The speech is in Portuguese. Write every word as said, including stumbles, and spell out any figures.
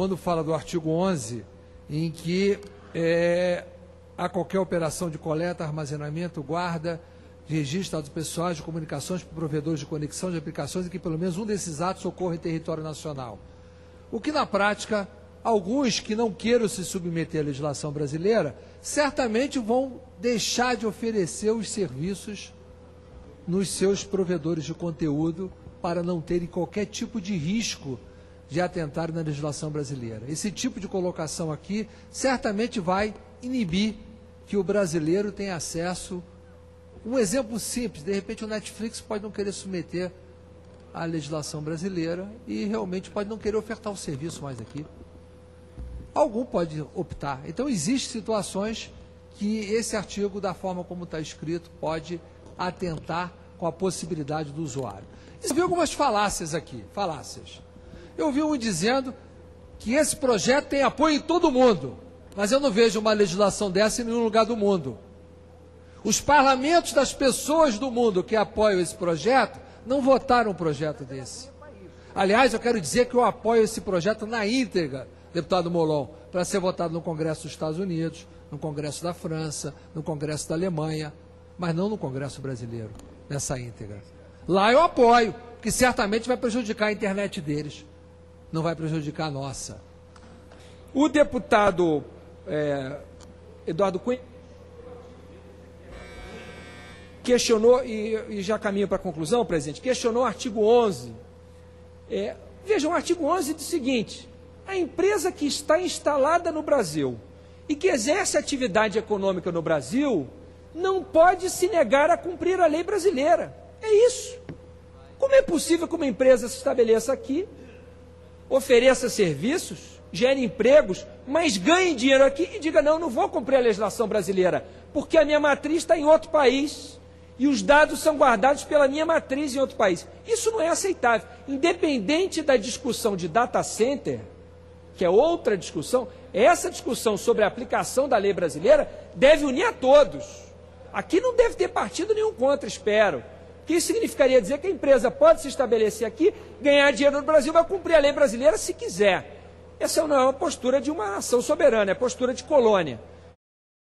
quando fala do artigo onze, em que é, a qualquer operação de coleta, armazenamento, guarda, registro de dados pessoais, de comunicações para provedores de conexão de aplicações, e que pelo menos um desses atos ocorra em território nacional. O que na prática, alguns que não queiram se submeter à legislação brasileira, certamente vão deixar de oferecer os serviços nos seus provedores de conteúdo para não terem qualquer tipo de risco de atentar na legislação brasileira. Esse tipo de colocação aqui certamente vai inibir que o brasileiro tenha acesso. Um exemplo simples, de repente o Netflix pode não querer submeter à legislação brasileira e realmente pode não querer ofertar o serviço mais aqui. Algum pode optar. Então existem situações que esse artigo, da forma como está escrito, pode atentar com a possibilidade do usuário. Eu vi algumas falácias aqui, falácias. Eu vi um dizendo que esse projeto tem apoio em todo o mundo, mas eu não vejo uma legislação dessa em nenhum lugar do mundo. Os parlamentos das pessoas do mundo que apoiam esse projeto não votaram um projeto desse. Aliás, eu quero dizer que eu apoio esse projeto na íntegra, deputado Molon, para ser votado no Congresso dos Estados Unidos, no Congresso da França, no Congresso da Alemanha, mas não no Congresso brasileiro, nessa íntegra. Lá eu apoio, que certamente vai prejudicar a internet deles, não vai prejudicar a nossa. O deputado é, Eduardo Cunha questionou, e, e já caminho para a conclusão, presidente, questionou o artigo onze. É, vejam, o artigo onze diz o seguinte: a empresa que está instalada no Brasil e que exerce atividade econômica no Brasil não pode se negar a cumprir a lei brasileira. É isso. Como é possível que uma empresa se estabeleça aqui, ofereça serviços, gere empregos, mas ganhe dinheiro aqui e diga, não, não vou cumprir a legislação brasileira, porque a minha matriz está em outro país e os dados são guardados pela minha matriz em outro país. Isso não é aceitável. Independente da discussão de data center, que é outra discussão, essa discussão sobre a aplicação da lei brasileira deve unir a todos. Aqui não deve ter partido nenhum contra, espero. Que isso significaria dizer que a empresa pode se estabelecer aqui, ganhar dinheiro no Brasil, vai cumprir a lei brasileira se quiser. Essa não é uma postura de uma nação soberana, é a postura de colônia.